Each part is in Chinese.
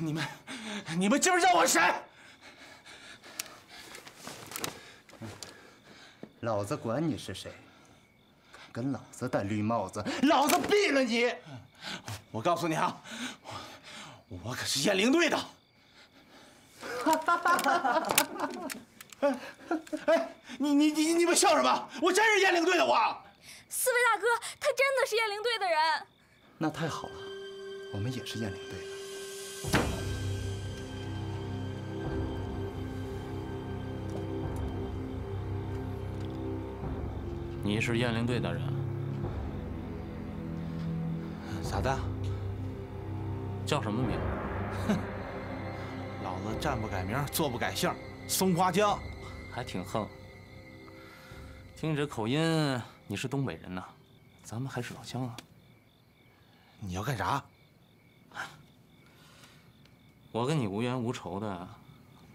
你们知不知道我是谁？老子管你是谁，敢跟老子戴绿帽子，老子毙了你！我告诉你啊，我可是雁翎队的。哎，你们笑什么？我真是雁翎队的我。四位大哥，他真的是雁翎队的人。那太好了，我们也是雁翎队的。 你是雁翎队的人，咋的？叫什么名？哼，老子站不改名，坐不改姓，松花江，还挺横。听着口音，你是东北人呐，咱们还是老乡啊。你要干啥？我跟你无冤无仇的，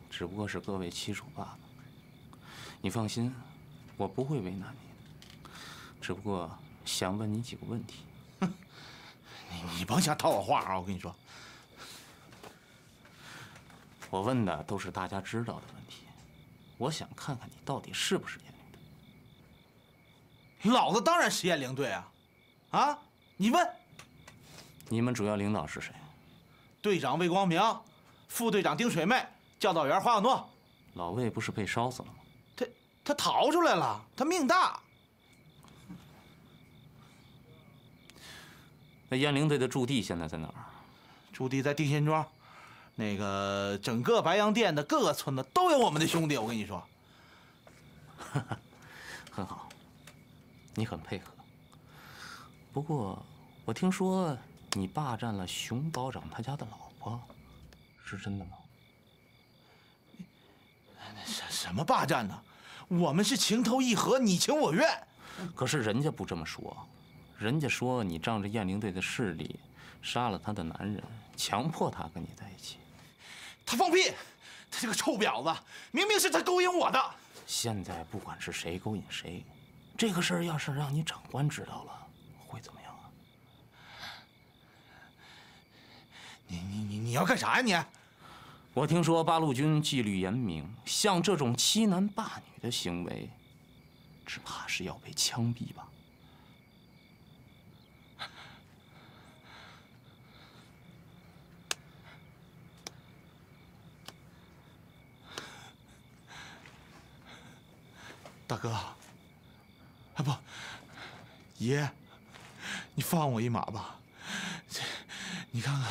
只不过是各为其属罢了。你放心，我不会为难你。 只不过想问你几个问题，哼，你甭想套我话啊！我跟你说，我问的都是大家知道的问题，我想看看你到底是不是雁翎队。老子当然是雁翎队啊！啊，你问，你们主要领导是谁？队长魏光明，副队长丁水妹，教导员花小诺。老魏不是被烧死了吗？他逃出来了，他命大。 那雁翎队的驻地现在在哪儿？驻地在定仙庄，那个整个白洋淀的各个村子都有我们的兄弟。我跟你说，很好，你很配合。不过我听说你霸占了熊保长他家的老婆，是真的吗？什么霸占呢？我们是情投意合，你情我愿。可是人家不这么说。 人家说你仗着雁翎队的势力，杀了他的男人，强迫他跟你在一起。他放屁！他这个臭婊子，明明是他勾引我的。现在不管是谁勾引谁，这个事儿要是让你长官知道了，会怎么样啊？你要干啥呀你？我听说八路军纪律严明，像这种欺男霸女的行为，只怕是要被枪毙吧。 大哥，哎不，爷，你放我一马吧。这，你看看，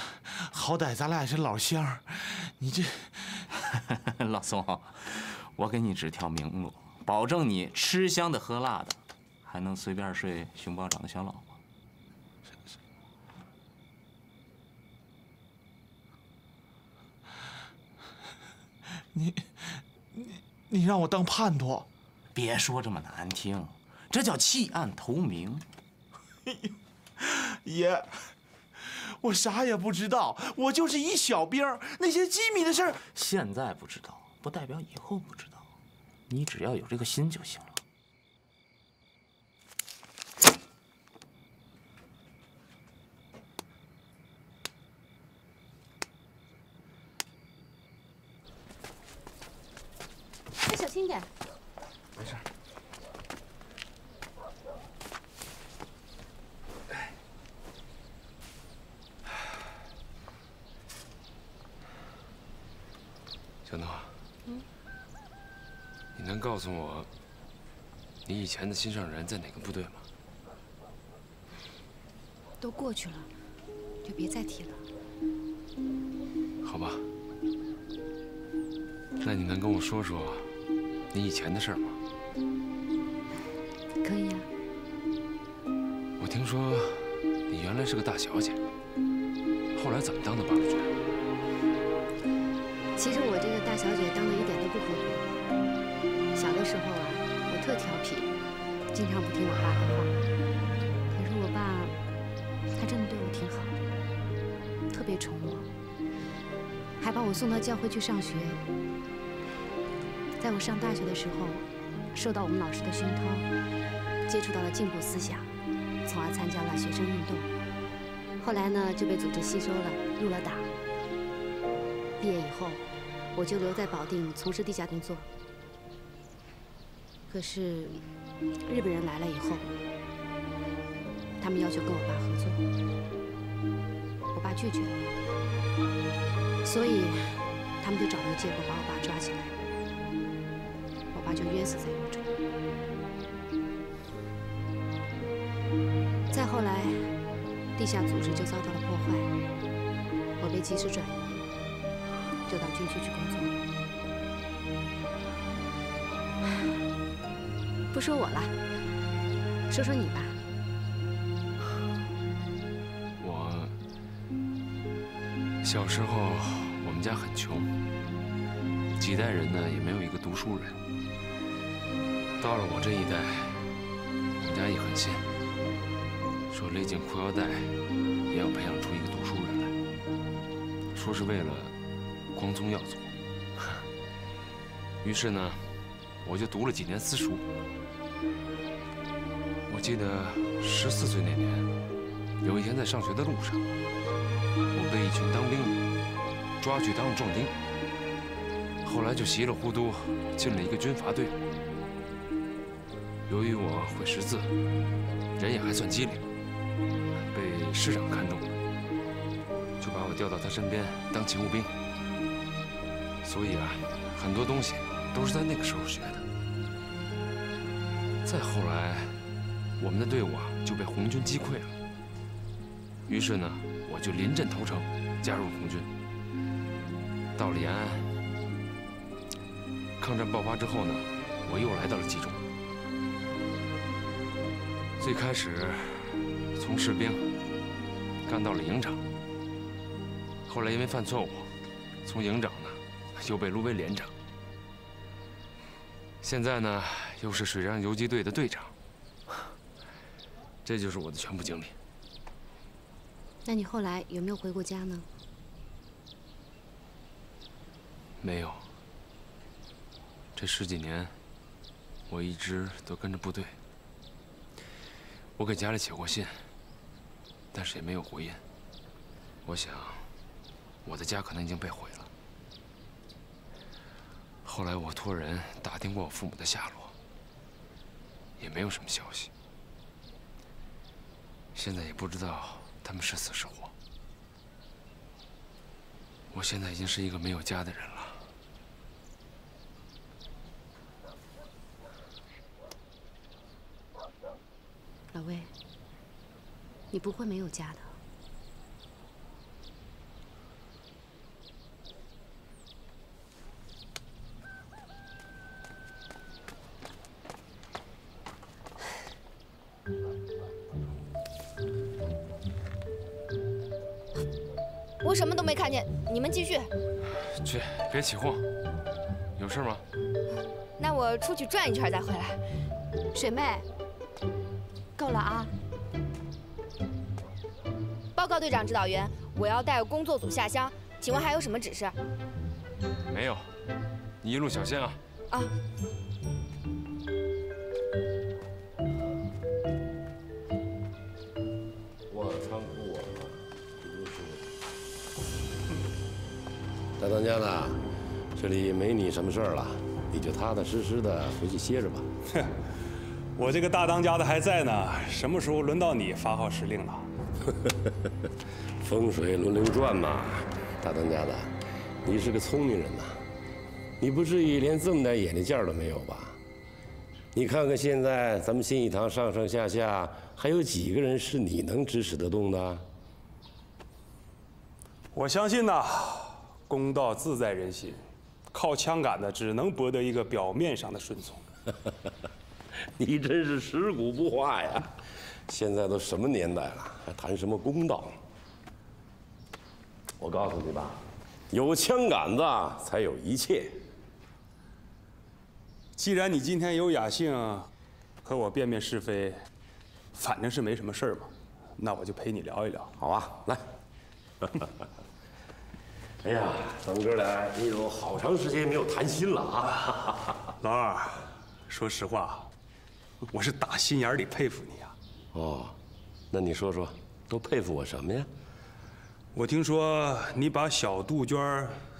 好歹咱俩也是老乡，你这，老宋，我给你指条明路，保证你吃香的喝辣的，还能随便睡熊保长的小老婆。你让我当叛徒？ 别说这么难听，这叫弃暗投明。爷，我啥也不知道，我就是一小兵，那些机密的事儿，现在不知道不代表以后不知道，你只要有这个心就行了。你小心点。 没事。小诺，嗯，你能告诉我，你以前的心上人在哪个部队吗？都过去了，就别再提了。好吧，那你能跟我说说你以前的事吗？ 可以啊，我听说你原来是个大小姐，后来怎么当的八路军？其实我这个大小姐当的一点都不糊涂。小的时候啊，我特调皮，经常不听我爸的话。可是我爸，他真的对我挺好的，特别宠我，还把我送到教会去上学。在我上大学的时候，受到我们老师的熏陶，接触到了进步思想，从而参加了学生运动。后来呢，就被组织吸收了，入了党。毕业以后，我就留在保定从事地下工作。可是，日本人来了以后，他们要求跟我爸合作，我爸拒绝了，所以他们就找了个借口把我爸抓起来。 爸就冤死在狱中。再后来，地下组织就遭到了破坏，我被及时转移，就到军区去工作了。不说我了，说说你吧。我小时候，我们家很穷，几代人呢也没有一个读书人。 到了我这一代，我们家一狠心，说勒紧裤腰带也要培养出一个读书人来，说是为了光宗耀祖。于是呢，我就读了几年私塾。我记得14岁那年，有一天在上学的路上，我被一群当兵的抓去当了壮丁，后来就稀里糊涂进了一个军阀队伍。 由于我会识字，人也还算机灵，被师长看中了，就把我调到他身边当勤务兵。所以啊，很多东西都是在那个时候学的。再后来，我们的队伍啊就被红军击溃了，于是呢，我就临阵投诚，加入红军。到了延安，抗战爆发之后呢，我又来到了冀中。 最开始从士兵干到了营长，后来因为犯错误，从营长呢又被撸为连长，现在呢又是水上游击队的队长。这就是我的全部经历。那你后来有没有回过家呢？没有。这10几年，我一直都跟着部队。 我给家里写过信，但是也没有回音。我想，我的家可能已经被毁了。后来我托人打听过我父母的下落，也没有什么消息。现在也不知道他们是死是活。我现在已经是一个没有家的人了。 老魏，你不会没有家的。我什么都没看见，你们继续。去，别起哄。有事吗？那我出去转一圈再回来。水妹。 够了啊！报告队长、指导员，我要带工作组下乡，请问还有什么指示？没有，你一路小心啊！啊！我仓库啊，这都是。大当家的，这里没你什么事儿了，你就踏踏实实的回去歇着吧。哼。 我这个大当家的还在呢，什么时候轮到你发号施令了？风水轮流转嘛，大当家的，你是个聪明人呐，你不至于连这么点眼力见儿都没有吧？你看看现在咱们新义堂上上下下，还有几个人是你能指使得动的？我相信呐，公道自在人心，靠枪杆子只能博得一个表面上的顺从。你真是食古不化呀！现在都什么年代了，还谈什么公道？我告诉你吧，有枪杆子才有一切。既然你今天有雅兴，和我辨辨是非，反正是没什么事儿嘛，那我就陪你聊一聊，好吧？来，哎呀，咱们哥俩也有好长时间没有谈心了啊！老二，说实话，我是打心眼里佩服你啊。哦，那你说说，都佩服我什么呀？我听说你把小杜鹃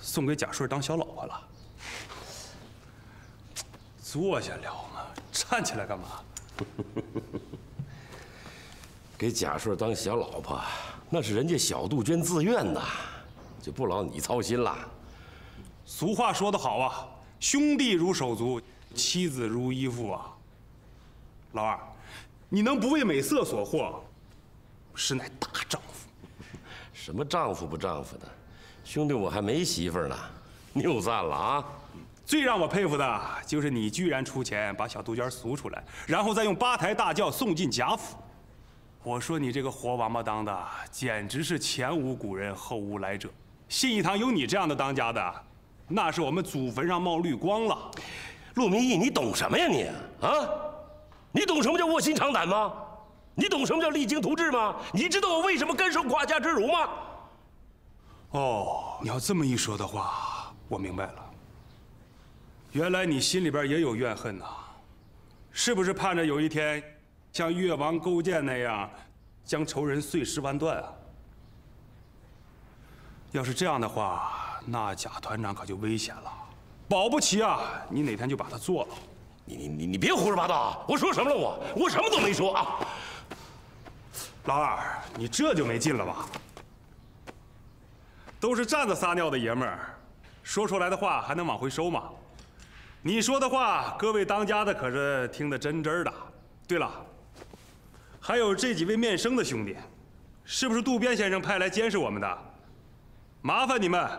送给贾顺当小老婆了。坐下聊嘛，站起来干嘛？给贾顺当小老婆，那是人家小杜鹃自愿的。 就不劳你操心了。俗话说得好啊，兄弟如手足，妻子如衣服啊。老二，你能不为美色所惑，实乃大丈夫。什么丈夫不丈夫的，兄弟，我还没媳妇呢，谬赞了啊！最让我佩服的就是你居然出钱把小杜鹃赎出来，然后再用八抬大轿送进贾府。 我说你这个活王八当的，简直是前无古人后无来者。信义堂有你这样的当家的，那是我们祖坟上冒绿光了。陆明义，你懂什么呀你啊？你懂什么叫卧薪尝胆吗？你懂什么叫励精图治吗？你知道我为什么甘受胯下之辱吗？哦，你要这么一说的话，我明白了。原来你心里边也有怨恨呐，是不是盼着有一天？ 像越王勾践那样，将仇人碎尸万段啊！要是这样的话，那贾团长可就危险了，保不齐啊，你哪天就把他做了。你别胡说八道啊！我说什么了我什么都没说啊！老二，你这就没劲了吧？都是站着撒尿的爷们儿，说出来的话还能往回收吗？你说的话，各位当家的可是听得真真的。对了。 还有这几位面生的兄弟，是不是渡边先生派来监视我们的？麻烦你们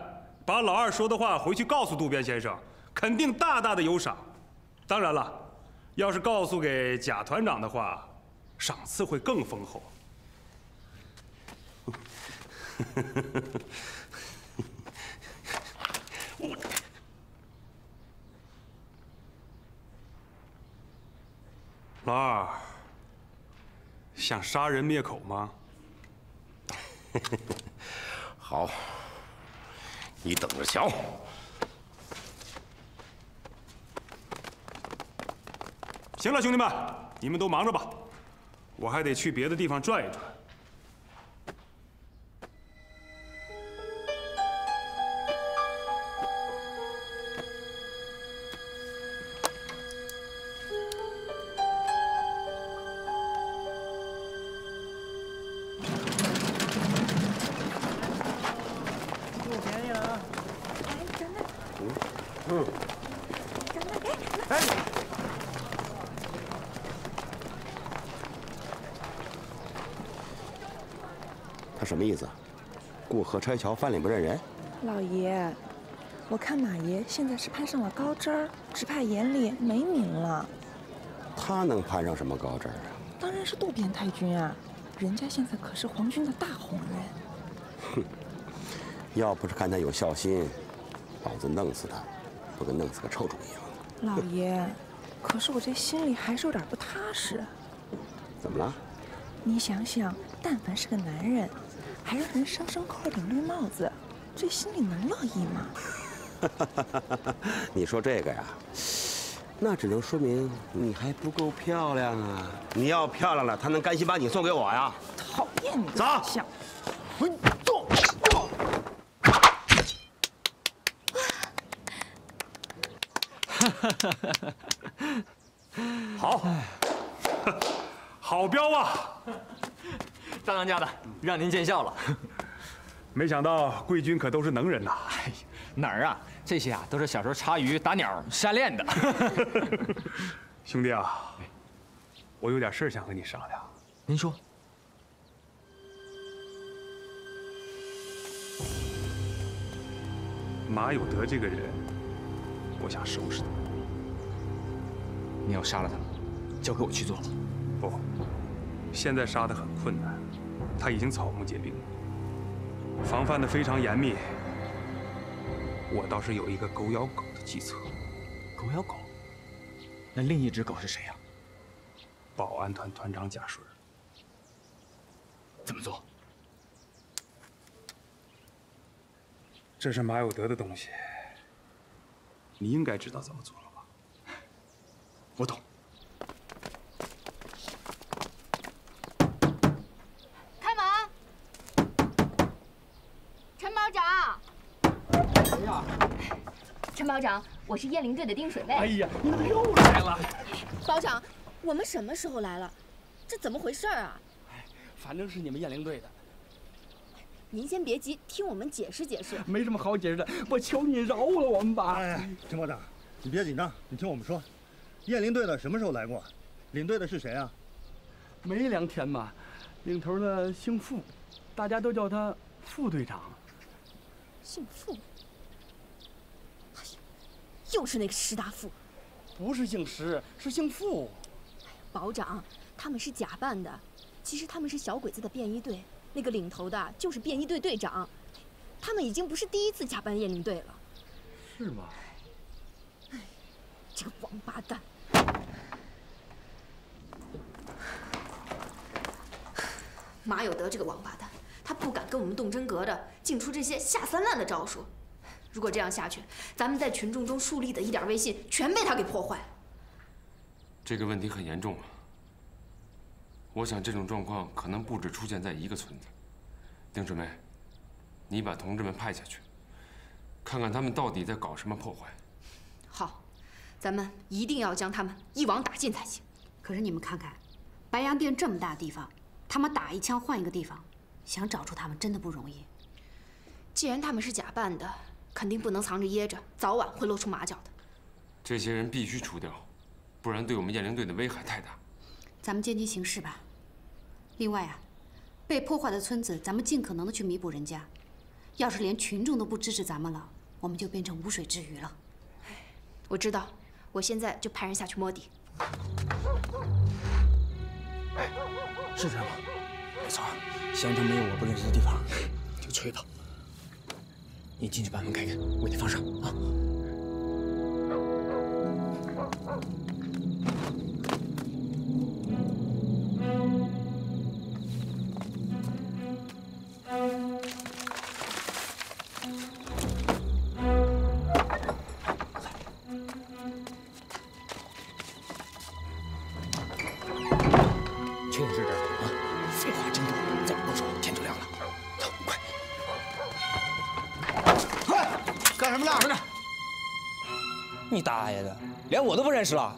把老二说的话回去告诉渡边先生，肯定大大的有赏。当然了，要是告诉给贾团长的话，赏赐会更丰厚。老二。 想杀人灭口吗？好，你等着瞧。行了，兄弟们，你们都忙着吧，我还得去别的地方转一转。 什么意思、啊？过河拆桥，翻脸不认人。老爷，我看马爷现在是攀上了高枝儿，只怕眼里没名了。他能攀上什么高枝儿啊？当然是渡边太君啊，人家现在可是皇军的大红人。哼，要不是看他有孝心，老子弄死他，不跟弄死个臭虫一样。老爷，可是我这心里还是有点不踏实。怎么了？你想想，但凡是个男人。 还让人生生扣顶绿帽子，这心里能乐意吗？你说这个呀，那只能说明你还不够漂亮啊！你要漂亮了，他能甘心把你送给我呀？讨厌你！走，回坐。好，好彪啊！ 当家的，让您见笑了。没想到贵军可都是能人呐！哎呀，哪儿啊？这些啊都是小时候插鱼、打鸟、瞎练的。兄弟啊，我有点事儿想和你商量。您说。马有德这个人，我想收拾他。你要杀了他，交给我去做了。不，现在杀他很困难。 他已经草木皆兵，防范的非常严密。我倒是有一个狗咬狗的计策。狗咬狗？那另一只狗是谁呀？保安团团长贾顺。怎么做？这是马有德的东西，你应该知道怎么做了吧？我懂。开门！陈保长。哎呀！陈保长，我是雁翎队的丁水卫。哎呀，你怎么又来了？保长，我们什么时候来了？这怎么回事啊？哎，反正是你们雁翎队的。 您先别急，听我们解释解释。没什么好解释的，我求你饶了我们吧！哎，陈保长，你别紧张，你听我们说，雁翎队的什么时候来过？领队的是谁啊？没2天吧，领头的姓傅，大家都叫他副队长。姓傅？哎呀，又是那个石大富。不是姓石，是姓傅。保长，他们是假扮的，其实他们是小鬼子的便衣队。 那个领头的就是便衣队队长，他们已经不是第一次假扮雁翎队了，是吗？哎，这个王八蛋！马有德这个王八蛋，他不敢跟我们动真格的，竟出这些下三滥的招数。如果这样下去，咱们在群众中树立的一点威信，全被他给破坏了。这个问题很严重啊。 我想这种状况可能不止出现在一个村子。丁水梅，你把同志们派下去，看看他们到底在搞什么破坏。好，咱们一定要将他们一网打尽才行。可是你们看看，白洋淀这么大地方，他们打一枪换一个地方，想找出他们真的不容易。既然他们是假扮的，肯定不能藏着掖着，早晚会露出马脚的。这些人必须除掉，不然对我们雁翎队的危害太大。 咱们见机行事吧。另外啊，被破坏的村子，咱们尽可能的去弥补人家。要是连群众都不支持咱们了，我们就变成无水之鱼了。我知道，我现在就派人下去摸底。哎，是这样吗？没错，县城没有我不认识的地方，就吹他。你进去把门开开，我给你放上啊。 你大爷的，连我都不认识了！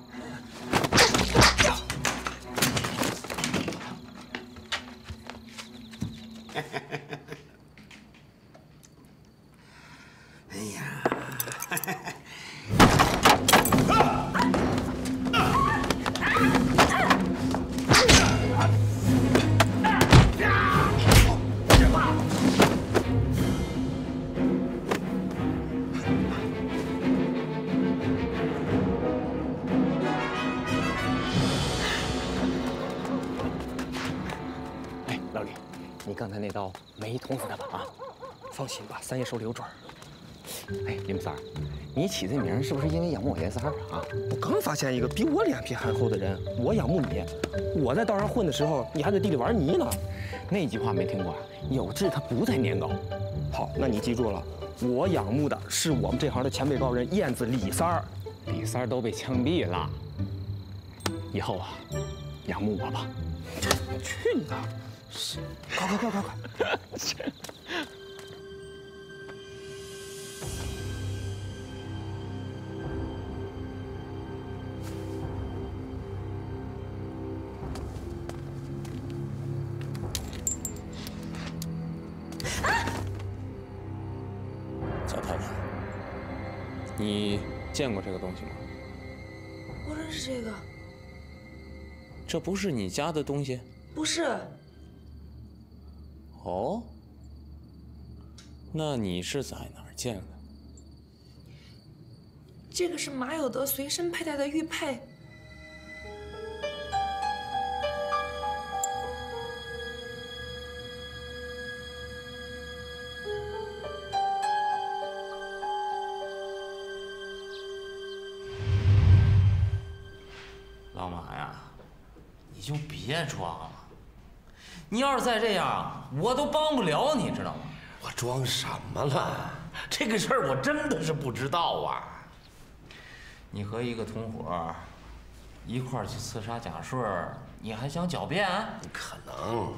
哎呀！刚才那刀没捅死他吧？啊，放心吧，三爷手里有准儿。哎，你们仨，你起这名是不是因为仰慕我爷仨啊？我刚发现一个比我脸皮还厚的人，我仰慕你。我在道上混的时候，你还在地里玩泥呢。那句话没听过啊？有志他不在年高。好，那你记住了，我仰慕的是我们这行的前辈高人燕子李三儿。李三儿都被枪毙了。以后啊，仰慕我吧。去你的！ 快！小太太，你见过这个东西吗？我认识这个。这不是你家的东西？不是。 哦，那你是在哪儿见的？这个是马有德随身佩戴的玉佩。老马呀，你就别装了。 你要是再这样，我都帮不了你，知道吗？我装什么了？这个事儿我真的是不知道啊。你和一个同伙一块儿去刺杀贾顺，你还想狡辩？不可能，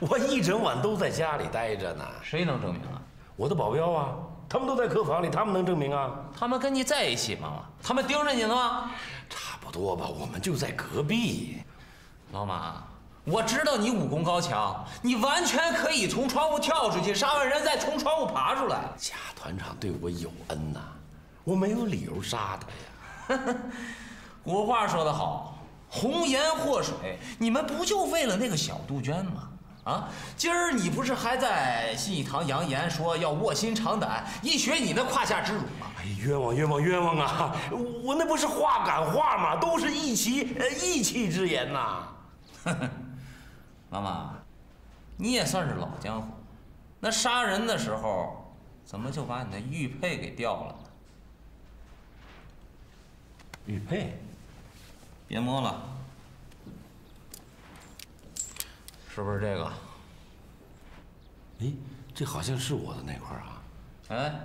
我一整晚都在家里待着呢。谁能证明啊？我的保镖啊，他们都在客房里，他们能证明啊？他们跟你在一起吗？他们盯着你呢吗？差不多吧，我们就在隔壁。老马。 我知道你武功高强，你完全可以从窗户跳出去，杀完人再从窗户爬出来。贾团长对我有恩呐，我没有理由杀他呀。古话说得好，红颜祸水，你们不就为了那个小杜鹃吗？啊，今儿你不是还在信义堂扬言说要卧薪尝胆，一雪你那胯下之辱吗？哎，冤枉冤枉冤枉啊！我那不是话赶话吗？都是义气之言呐。 妈妈，你也算是老江湖，那杀人的时候，怎么就把你的玉佩给掉了呢？玉佩，别摸了，是不是这个？哎，这好像是我的那块啊！哎，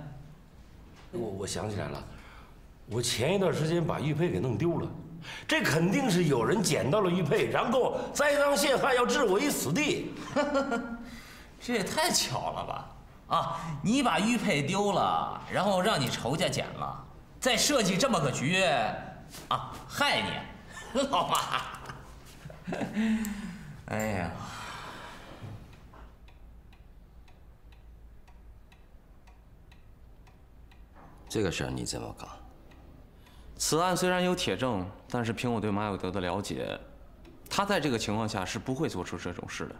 我想起来了，我前一段时间把玉佩给弄丢了。 这肯定是有人捡到了玉佩，然后栽赃陷害，要置我于死地。这也太巧了吧！啊，你把玉佩丢了，然后让你仇家捡了，再设计这么个局，啊，害你，老马。哎呀，这个事儿你怎么搞？ 此案虽然有铁证，但是凭我对马有德的了解，他在这个情况下是不会做出这种事的。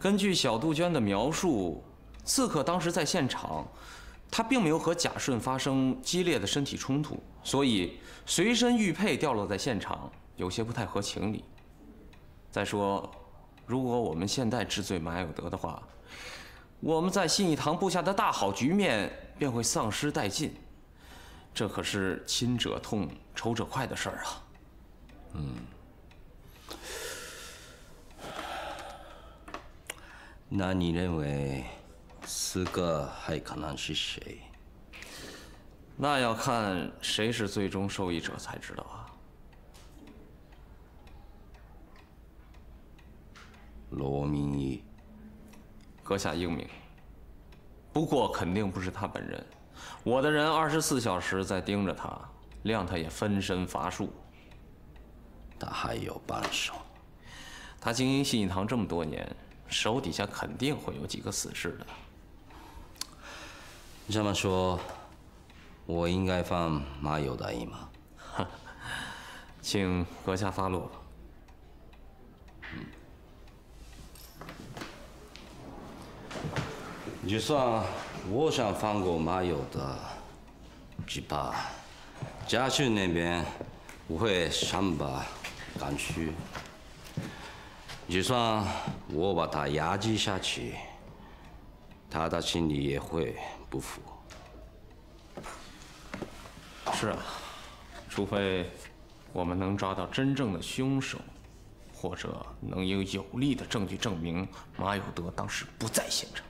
根据小杜鹃的描述，刺客当时在现场，他并没有和贾顺发生激烈的身体冲突，所以随身玉佩掉落在现场，有些不太合情理。再说，如果我们现在治罪马有德的话，我们在信义堂布下的大好局面便会丧失殆尽。 这可是亲者痛，仇者快的事儿啊！嗯，那你认为刺客还可能是谁？那要看谁是最终受益者才知道啊。罗明义，阁下英明，不过肯定不是他本人。 我的人24小时在盯着他，谅他也分身乏术。他还有帮手，他经营信义堂这么多年，手底下肯定会有几个死士的。你这么说，我应该放马友德一马吗？请阁下发落。你就算。 我想放过马友德，只怕家训那边不会善罢甘休。就算我把他压制下去，他的心里也会不服。是啊，除非我们能抓到真正的凶手，或者能有力的证据证明马友德当时不在现场。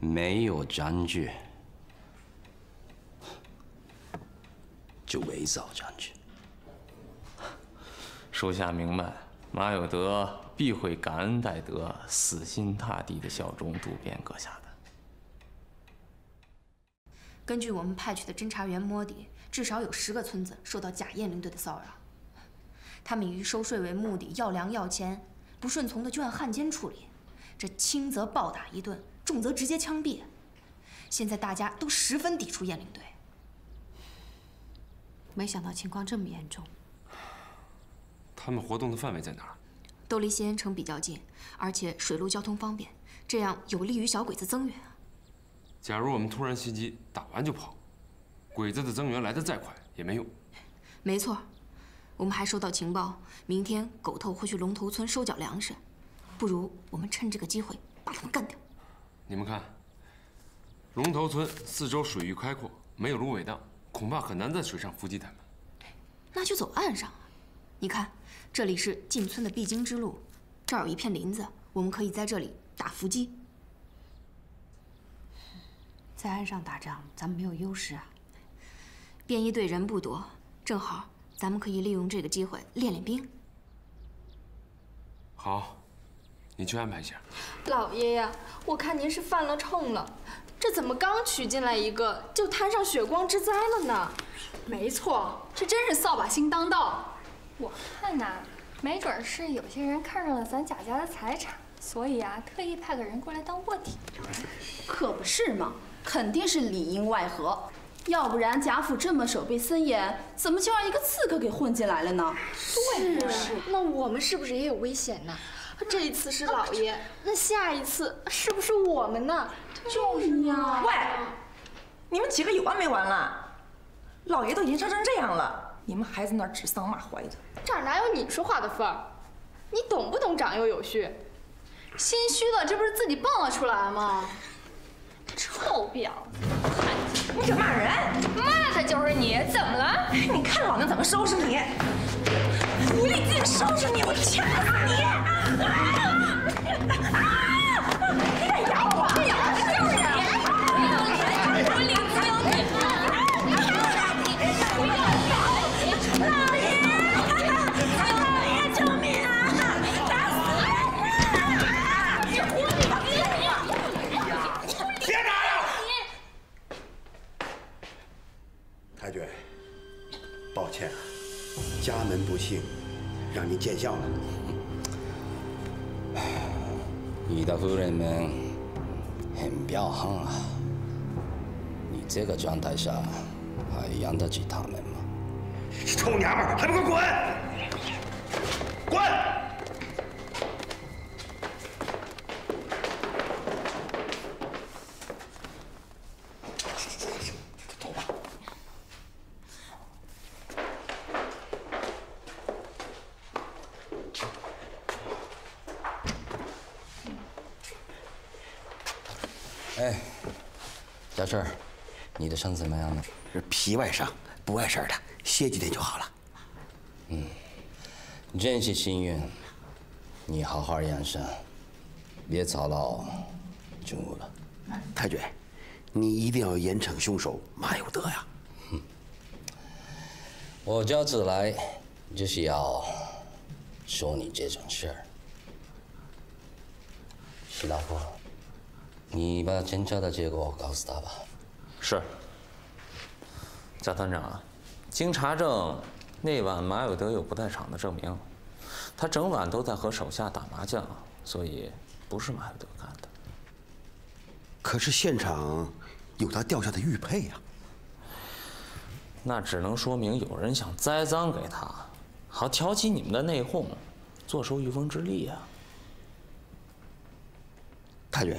没有证据，就伪造证据。属下明白，马有德必会感恩戴德、死心塌地的效忠渡边阁下的。根据我们派去的侦查员摸底，至少有10个村子受到假雁翎队的骚扰，他们以收税为目的，要粮要钱，不顺从的就按汉奸处理。 这轻则暴打一顿，重则直接枪毙。现在大家都十分抵触雁翎队，没想到情况这么严重。他们活动的范围在哪儿？都离西安城比较近，而且水陆交通方便，这样有利于小鬼子增援啊。假如我们突然袭击，打完就跑，鬼子的增援来得再快也没用。没错，我们还收到情报，明天狗头会去龙头村收缴粮食。 不如我们趁这个机会把他们干掉。你们看，龙头村四周水域开阔，没有芦苇荡，恐怕很难在水上伏击他们。那就走岸上啊！你看，这里是进村的必经之路，这儿有一片林子，我们可以在这里打伏击。在岸上打仗，咱们没有优势啊。便衣队人不多，正好咱们可以利用这个机会练练兵。好，你去安排一下。老爷呀，我看您是犯了冲了。 这怎么刚娶进来一个就摊上血光之灾了呢？没错，这真是扫把星当道。我看呐，没准是有些人看上了咱贾家的财产，所以啊，特意派个人过来当卧底。可不是嘛，肯定是里应外合，要不然贾府这么守备森严，怎么就让一个刺客给混进来了呢？对呀，那我们是不是也有危险呢？这一次是老爷，那下一次是不是我们呢？ 就是呀！喂，你们几个有完没完了？老爷都已经伤成这样了，你们还在那儿指桑骂槐的，这哪有你说话的份儿？你懂不懂长幼有序？心虚了，这不是自己蹦了出来吗？臭婊子！你敢骂人？骂的就是你！怎么了？你看老娘怎么收拾你！狐狸精收拾你！我掐死你！你敢咬我！ 抱歉，家门不幸，让您见笑了。你的夫人们很彪悍啊！你这个状态下还养得起他们吗？臭娘们，还不给我滚！滚！走吧。 哎，小顺，你的伤怎么样了？是皮外伤，不碍事儿的，歇几天就好了。嗯，真是幸运，你好好养伤，别操劳军务了。太君，你一定要严惩凶手马有德呀！哼，我这次来就是要说你这种事儿。徐大夫。 你把侦查的结果告诉他吧。是。贾团长啊，经查证，那晚马有德有不在场的证明，他整晚都在和手下打麻将，所以不是马有德干的。可是现场有他掉下的玉佩呀。那只能说明有人想栽赃给他，好挑起你们的内讧，坐收渔翁之利呀。太君。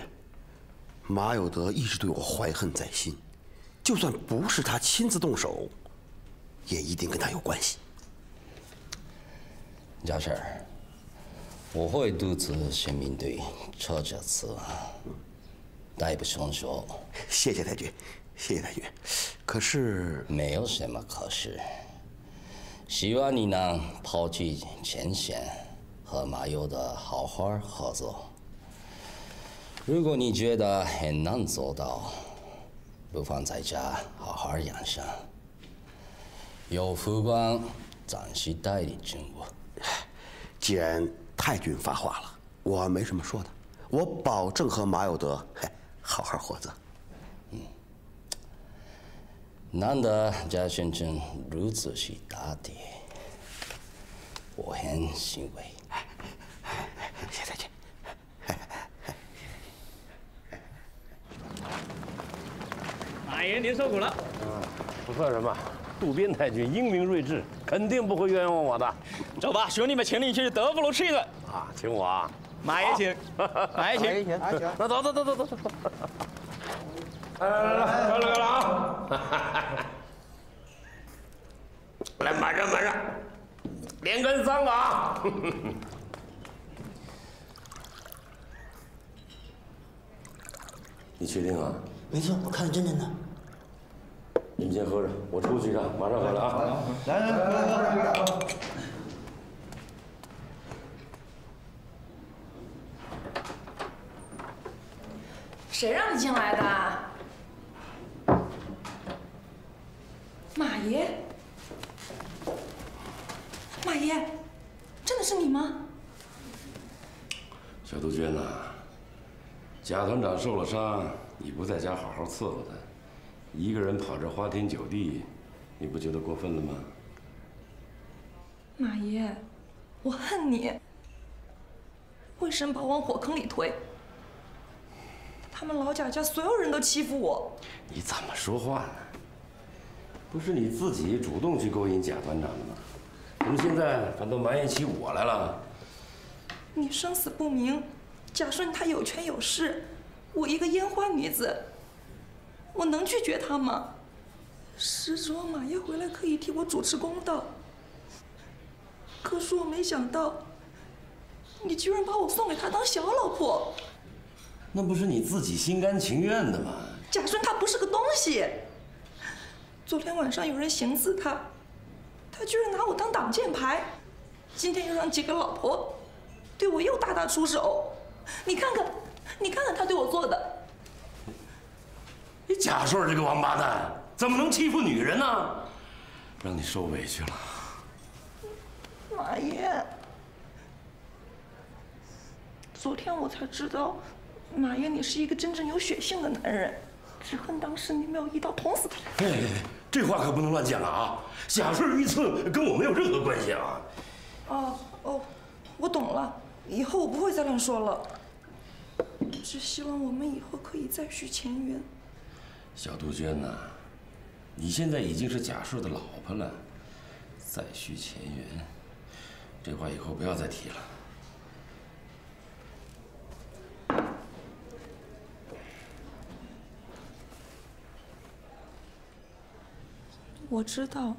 马有德一直对我怀恨在心，就算不是他亲自动手，也一定跟他有关系。家事儿，我会督促宪兵队彻查此案，逮捕凶手。谢谢太君，谢谢太君。可是没有什么可是，希望你能抛弃前嫌，和马有德好好合作。 如果你觉得很难做到，不妨在家好好养伤。有副官暂时代理军务。既然太君发话了，我没什么说的。我保证和马有德好好合作。嗯，难得贾先生如此识大体，我很欣慰。谢太君。 马爷，您受苦了。不算什么，渡边太君英明睿智，肯定不会冤枉我的。走吧，兄弟们，请你去德芙楼吃一顿。啊，请我啊？马爷请，马爷请，马爷请。那走。来，干了啊！来，马上，连根三个啊！ 你确定啊？没错，我看的真的。你们先喝着，我出去一趟，马上回来啊！来，谁让你进来的？马爷，马爷，真的是你吗？小杜鹃呐，贾团长受了伤，你不在家好好伺候他，一个人跑这花天酒地，你不觉得过分了吗？马爷，我恨你，为什么把我往火坑里推？ 他们老贾家所有人都欺负我，你怎么说话呢？不是你自己主动去勾引贾团长的吗？怎么现在反倒埋怨起我来了？你生死不明，贾顺他有权有势，我一个烟花女子，我能拒绝他吗？实指望马爷回来可以替我主持公道，可是我没想到，你居然把我送给他当小老婆。 那不是你自己心甘情愿的吗？贾顺他不是个东西。昨天晚上有人行刺他，他居然拿我当挡箭牌。今天又让几个老婆对我又大打出手。你看看，你看看他对我做的。你贾顺这个王八蛋怎么能欺负女人呢？让你受委屈了。马爷，昨天我才知道。 马爷，你是一个真正有血性的男人，只恨当时你没有一刀捅死他。哎，这话可不能乱讲啊！贾顺遇刺跟我没有任何关系啊！哦哦，我懂了，以后我不会再乱说了。只希望我们以后可以再续前缘。小杜鹃呐，你现在已经是贾顺的老婆了，再续前缘，这话以后不要再提了。 我知道，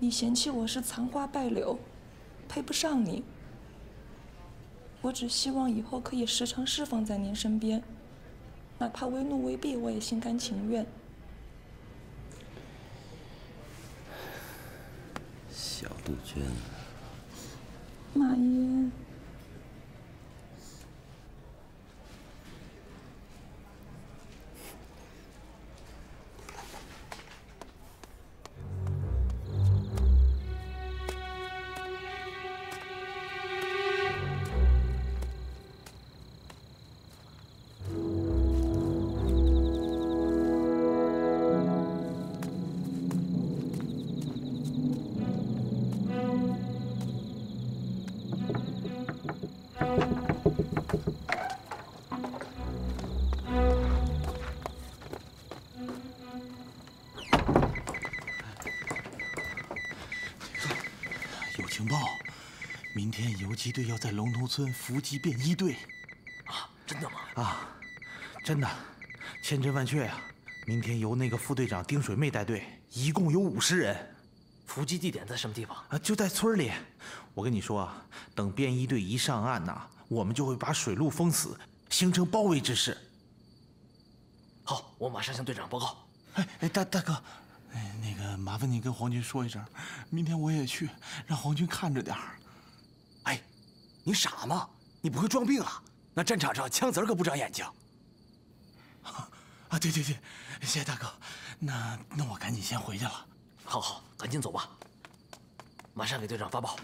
你嫌弃我是残花败柳，配不上你。我只希望以后可以时常侍奉在您身边，哪怕为奴为婢，我也心甘情愿。小杜鹃，马爷，游击队要在龙头村伏击便衣队，啊，真的吗？啊，真的，千真万确呀！明天由那个副队长丁水妹带队，一共有50人。伏击地点在什么地方？啊，就在村里。我跟你说啊，等便衣队一上岸呐，我们就会把水路封死，形成包围之势。好，我马上向队长报告。哎哎，大哥，哎，那个麻烦你跟黄军说一声，明天我也去，让黄军看着点儿。 你傻吗？你不会装病啊？那战场上枪子儿可不长眼睛。啊，对对对，谢谢大哥。那我赶紧先回去了。好好，赶紧走吧。马上给队长发报。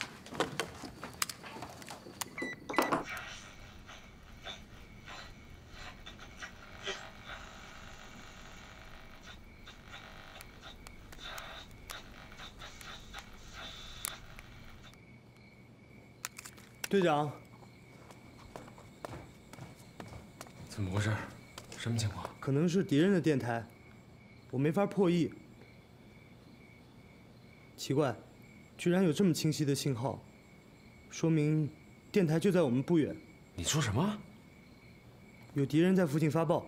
队长，怎么回事？什么情况？可能是敌人的电台，我没法破译。奇怪，居然有这么清晰的信号，说明电台就在我们不远。你说什么？有敌人在附近发报。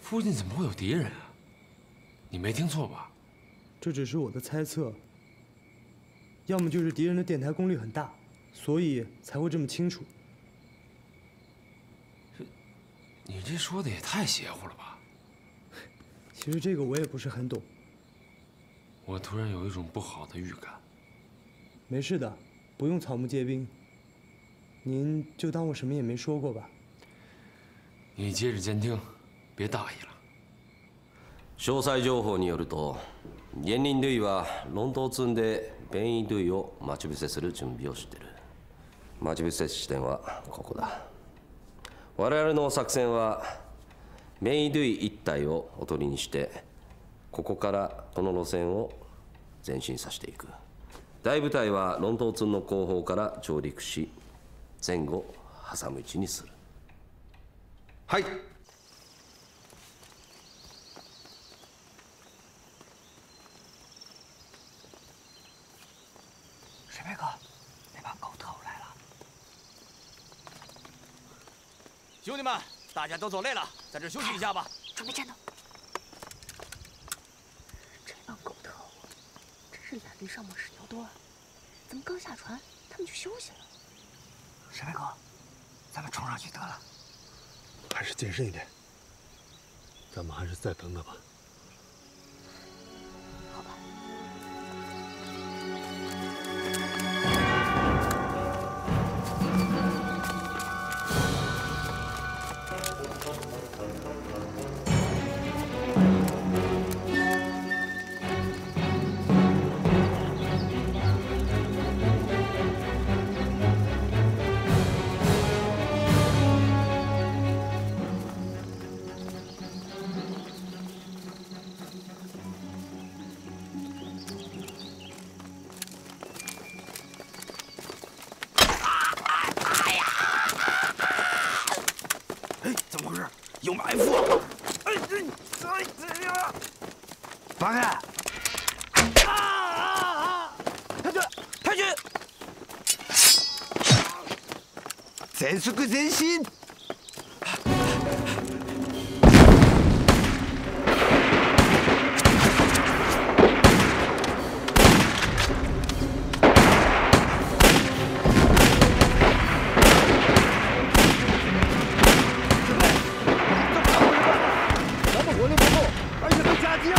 附近怎么会有敌人啊？你没听错吧？这只是我的猜测。 要么就是敌人的电台功率很大，所以才会这么清楚。你这说的也太邪乎了吧！其实这个我也不是很懂。我突然有一种不好的预感。没事的，不用草木皆兵。您就当我什么也没说过吧。你接着监听，别大意了。詳細情報によると、芸人類は論道を積んで便衣類を待ち伏せする準備をしている。待ち伏せ地点はここだ。我々の作戦は便衣類一体をおとりにして、ここからこの路線を前進させていく。大部隊は論道津の後方から上陸し、前後挟む位置にする。はい。水妹哥，那帮狗特务来了。兄弟们，大家都走累了，在这休息一下吧。准备战斗。这帮狗特务真是眼力上没屎牛多啊！咱们刚下船，他们就休息了。 水妹哥，咱们冲上去得了。还是谨慎一点，咱们还是再等等吧。好吧。全速前進。咱们火力不够，而且都加急了。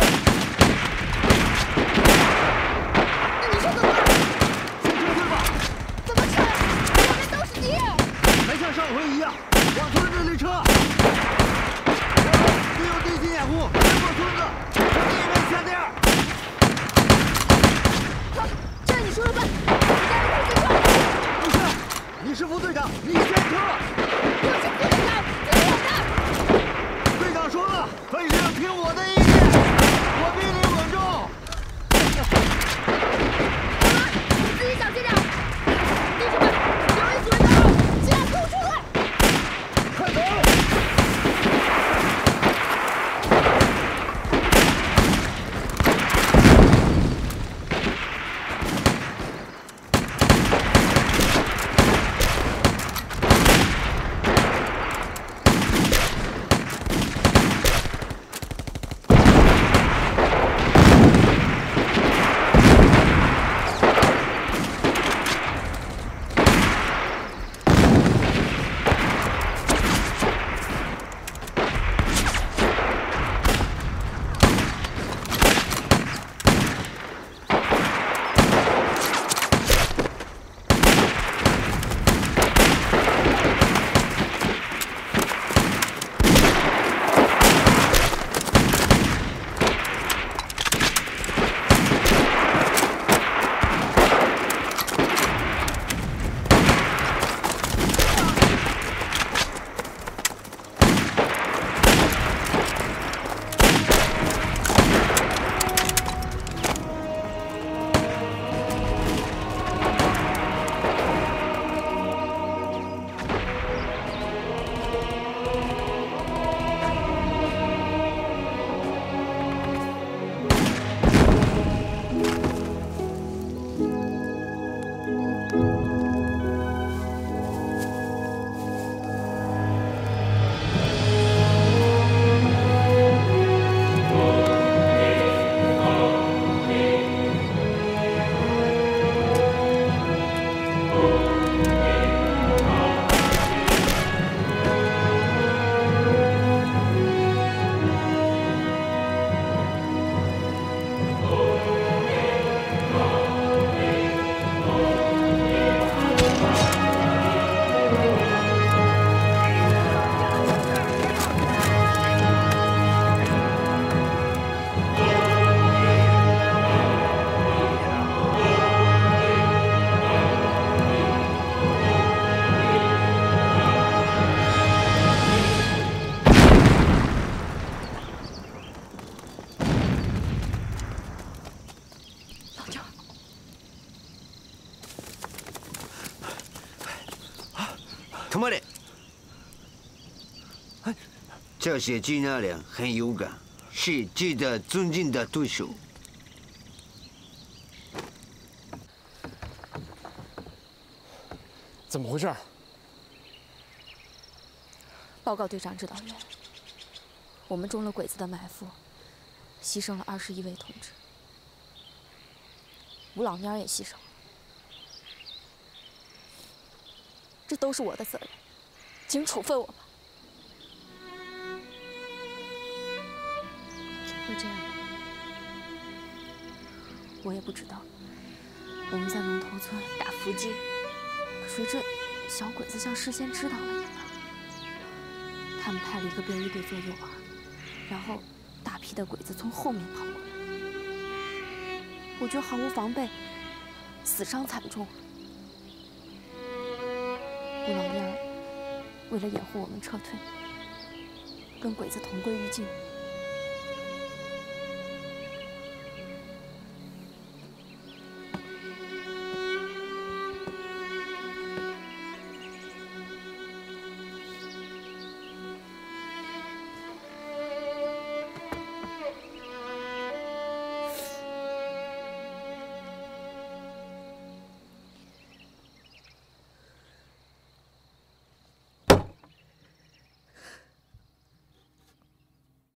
上回一样，往村子里撤。利用地形掩护，穿过村子，从另一边前进。好，这你说了算。你带人回去撤。不是，你是副队长，你先撤。我是副队长，这是我的。队长说了，可以是听我的意见，我比你稳重。啊，你自己找队长。这些吉纳人很勇敢，是值得尊敬的对手。 怎么回事？报告队长、指导员，我们中了鬼子的埋伏，牺牲了21位同志，吴老蔫也牺牲了，这都是我的责任，请处分我吧。怎么会这样？我也不知道。我们在龙头村打伏击。 可是这小鬼子像事先知道了一样，他们派了一个便衣队做诱饵，然后大批的鬼子从后面跑过来，我却毫无防备，死伤惨重。吴老蔫为了掩护我们撤退，跟鬼子同归于尽。